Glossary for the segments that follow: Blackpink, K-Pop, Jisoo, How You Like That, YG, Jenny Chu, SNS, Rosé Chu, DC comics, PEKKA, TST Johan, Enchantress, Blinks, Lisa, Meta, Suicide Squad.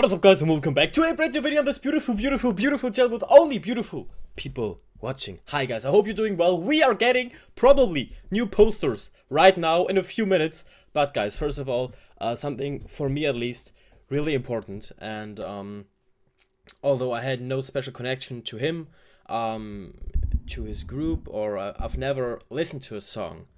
What is up, guys, and welcome back to a brand new video on this beautiful channel with only beautiful people watching. Hi guys, I hope you're doing well. We are getting probably new posters right now in a few minutes, but guys, first of all, something for me at least really important, and although I had no special connection to him, to his group, or I've never listened to a song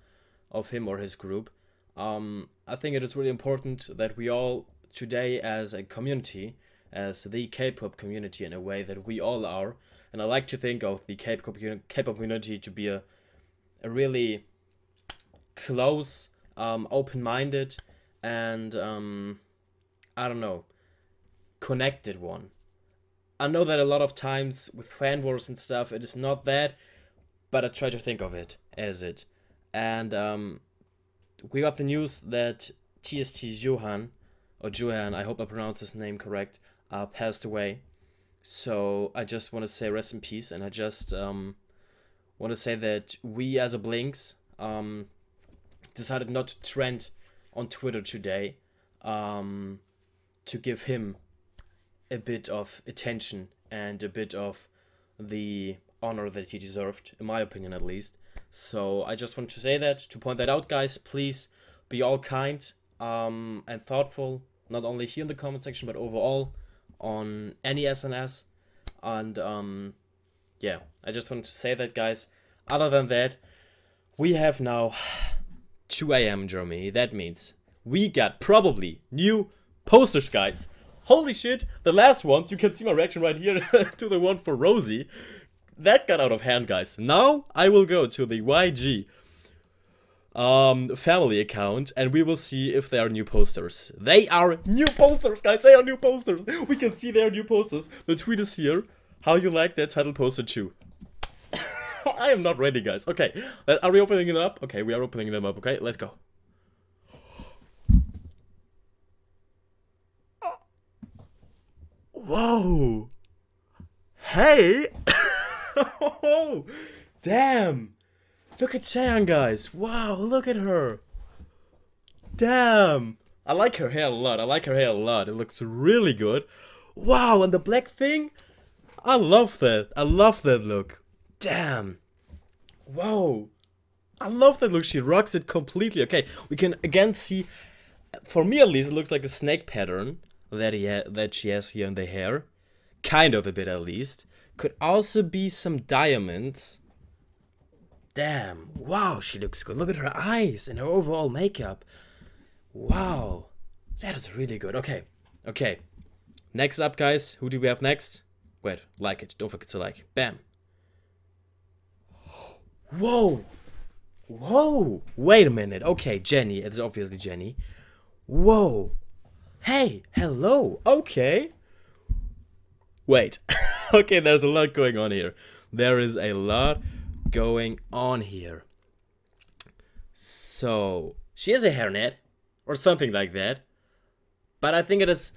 of him or his group, I think it is really important that we all today as a community, as the K-pop community in a way that we all are, and I like to think of the K-pop community to be a really close, open-minded, and I don't know, connected one. I know that a lot of times with fan wars and stuff it is not that, but I try to think of it as it. And we got the news that TST Johan, or Johan, I hope I pronounced his name correct, passed away. So I just want to say rest in peace, and I just want to say that we as a Blinks decided not to trend on Twitter today to give him a bit of attention and a bit of the honor that he deserved, in my opinion at least. So I just want to say that, to point that out, guys. Please be all kind and thoughtful, not only here in the comment section, but overall on any SNS. And yeah, I just wanted to say that, guys. Other than that, we have now 2 a.m. in Germany. That means we got probably new posters, guys. Holy shit, the last ones, you can see my reaction right here to the one for Rosie. That got out of hand, guys. Now I will go to the YG family account, and we will see if there are new posters. They are new posters, guys. They are new posters. We can see they are new posters. The tweet is here. How you like that title poster too? I am not ready, guys. Okay, are we opening it up? Okay, we are opening them up. Okay, let's go. Whoa. Hey. Oh, damn. Look at Cheyenne, guys. Wow, look at her. Damn. I like her hair a lot. I like her hair a lot. It looks really good. Wow, and the black thing? I love that. I love that look. Damn. Wow. I love that look. She rocks it completely. Okay, we can again see, for me at least, it looks like a snake pattern that she has here in the hair. Kind of a bit at least. Could also be some diamonds. Damn, wow, she looks good. Look at her eyes and her overall makeup. Wow, that is really good. Okay, okay. Next up, guys, who do we have next? Wait, like it. Don't forget to like. Bam. Whoa. Whoa. Wait a minute. Okay, Jenny. It's obviously Jenny. Whoa. Hey, hello. Okay. Wait. Okay, there's a lot going on here. There is a lot going on here. So she has a hairnet or something like that, but I think it is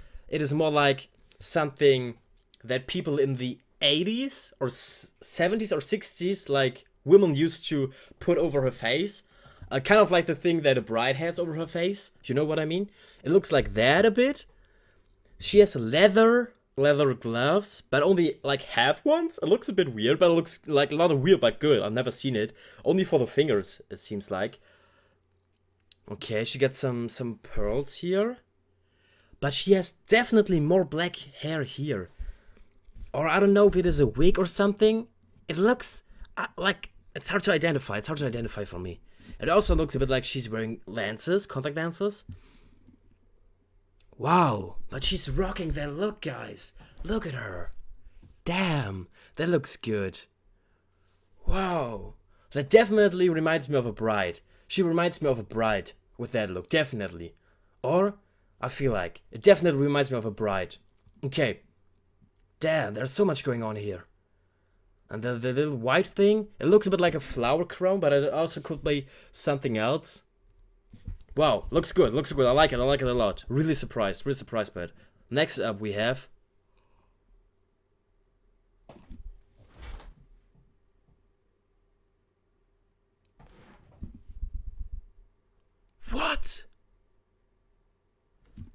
more like something that people in the 80s or 70s or 60s, like women, used to put over her face, kind of like the thing that a bride has over her face, you know what I mean. It looks like that a bit. She has leather gloves, but only like half ones. It looks a bit weird, but it looks like a lot of weird, but good. I've never seen it. Only for the fingers, it seems like. Okay, she got some pearls here, but she has definitely more black hair here. Or I don't know if it is a wig or something. It looks like it's hard to identify. It's hard to identify for me. It also looks a bit like she's wearing lenses, contact lenses. Wow, but she's rocking that look, guys. Look at her. Damn, that looks good. Wow, that definitely reminds me of a bride. She reminds me of a bride with that look, definitely. Or, I feel like, it definitely reminds me of a bride. Okay. Damn, there's so much going on here. And the little white thing, it looks a bit like a flower crown, but it also could be something else. Wow, looks good, looks good. I like it, I like it a lot. Really surprised by it. Next up we have... What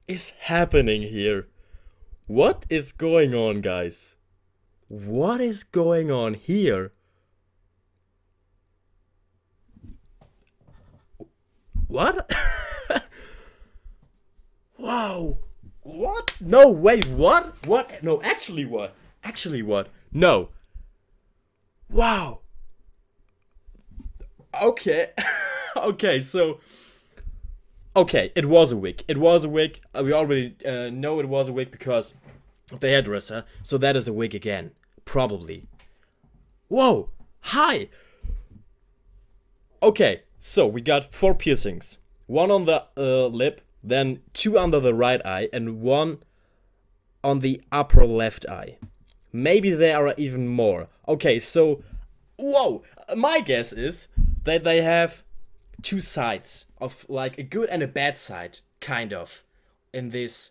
is happening here? What is going on, guys? What is going on here? What? Wow. What? No, wait, what? What? No, actually what? Actually what? No. Wow. Okay. Okay, so... okay, it was a wig. It was a wig. We already know it was a wig because of the hairdresser. So that is a wig again. Probably. Whoa! Hi! Okay, so we got 4 piercings. One on the lip, then 2 under the right eye, and 1 on the upper left eye. Maybe there are even more. Okay, so... whoa! My guess is that they have... 2 sides of like a good and a bad side, kind of, in this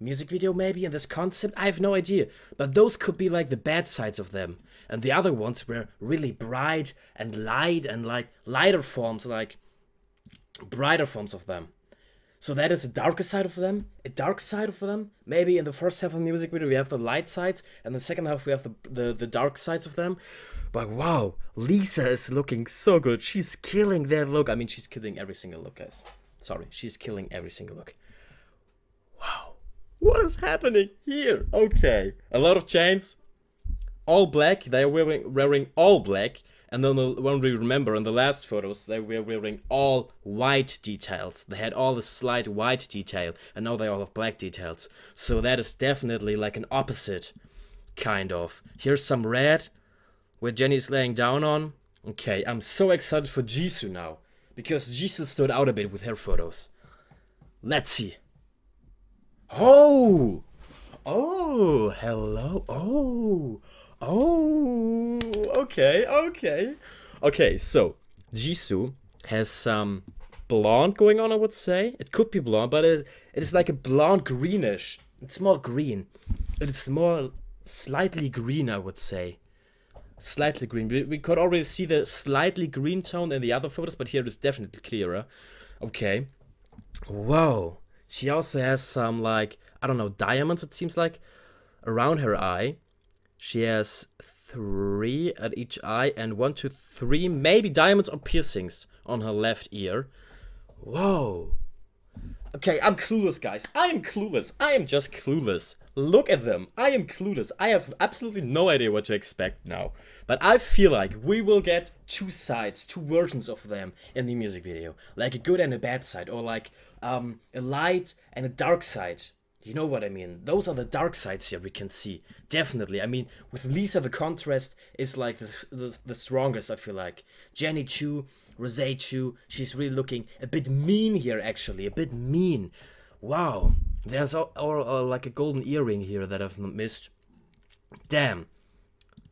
music video, maybe in this concept. I have no idea, but those could be like the bad sides of them, and the other ones were really bright and light and like lighter forms, like brighter forms of them. So that is a darker side of them, a dark side of them. Maybe in the first half of the music video we have the light sides, and the second half we have the dark sides of them. But wow, Lisa is looking so good. She's killing that look. I mean, she's killing every single look, guys. Sorry, she's killing every single look. Wow, what is happening here? Okay, a lot of chains, all black. They are wearing all black. And then when we remember in the last photos, they were wearing all white details. They had all the slight white detail, and now they all have black details. So that is definitely like an opposite, kind of. Here's some red, where Jenny's laying down on. Okay, I'm so excited for Jisoo now, because Jisoo stood out a bit with her photos. Let's see. Oh! Oh, hello. Oh! Oh, okay, okay. Okay, so Jisoo has some blonde going on, I would say. It could be blonde, but it is like a blonde greenish. It's more green. It is more slightly green, I would say. Slightly green. We could already see the slightly green tone in the other photos, but here it is definitely clearer. Okay. Whoa. She also has some, like, I don't know, diamonds, it seems like, around her eye. She has 3 at each eye and 1, 2, 3, maybe diamonds or piercings on her left ear. Whoa. Okay, I'm clueless, guys. I am clueless. I am just clueless. Look at them. I am clueless. I have absolutely no idea what to expect now. But I feel like we will get 2 sides, 2 versions of them in the music video. Like a good and a bad side, or like a light and a dark side. You know what I mean? Those are the dark sides here we can see. Definitely. I mean, with Lisa, the contrast is like the strongest, I feel like. Jenny Chu, Rosé Chu, she's really looking a bit mean here, actually. A bit mean. Wow. There's all like a golden earring here that I've missed. Damn.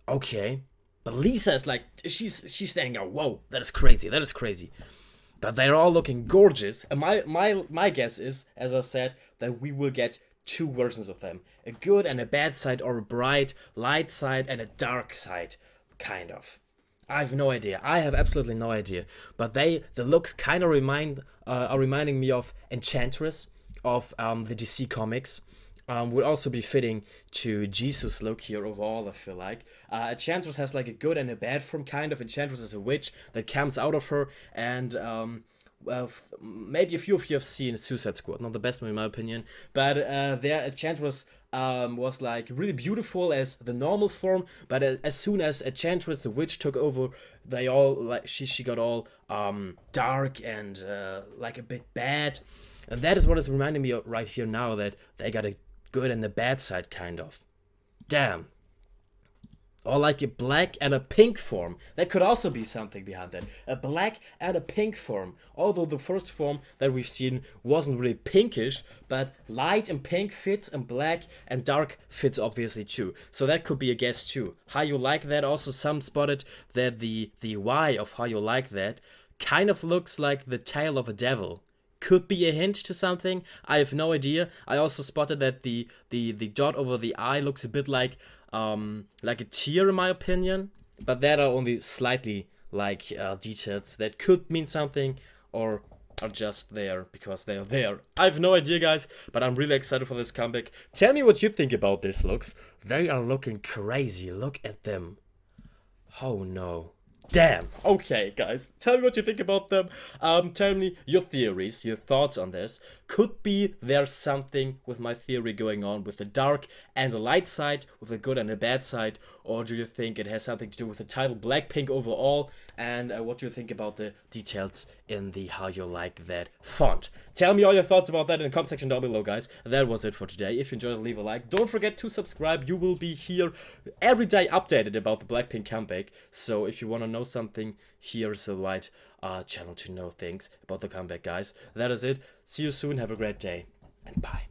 Okay. But Lisa is like, she's standing out. Whoa, that is crazy. That is crazy. But they're all looking gorgeous. And my guess is, as I said, that we will get 2 versions of them. A good and a bad side, or a bright, light side and a dark side, kind of. I have no idea. I have absolutely no idea. But the looks kind of are reminding me of Enchantress, of the DC comics. Would also be fitting to Jisoo's look here overall, I feel like. Enchantress has like a good and a bad form, kind of. Enchantress is a witch that comes out of her, and maybe a few of you have seen Suicide Squad, not the best one in my opinion, but there Enchantress was like really beautiful as the normal form, but as soon as Enchantress, the witch, took over, they all like she got all dark and like a bit bad, and that is what is reminding me of right here now, that they got a good and the bad side, kind of. Damn. Or like a black and a pink form. That could also be something behind that. A black and a pink form. Although the first form that we've seen wasn't really pinkish, but light and pink fits, and black and dark fits obviously too. So that could be a guess too. How You Like That, also some spotted that the Y of How You Like That kind of looks like the tail of a devil. Could be a hint to something. I have no idea. I also spotted that the dot over the eye looks a bit like a tear in my opinion, but that are only slightly like details that could mean something or are just there because they are there. I have no idea, guys, but I'm really excited for this comeback. Tell me what you think about these looks. They are looking crazy. Look at them. Oh no. Damn. Okay, guys, tell me what you think about them. Tell me your theories, your thoughts on this. Could be there's something with my theory going on with the dark and the light side, with the good and the bad side, or do you think it has something to do with the title Blackpink overall? And what do you think about the details in the how you like that font? Tell me all your thoughts about that in the comment section down below, guys. That was it for today. If you enjoyed it, leave a like. Don't forget to subscribe. You will be here every day updated about the Blackpink comeback. So if you want to know something, here's the right channel to know things about the comeback, guys. That is it. See you soon. Have a great day and bye.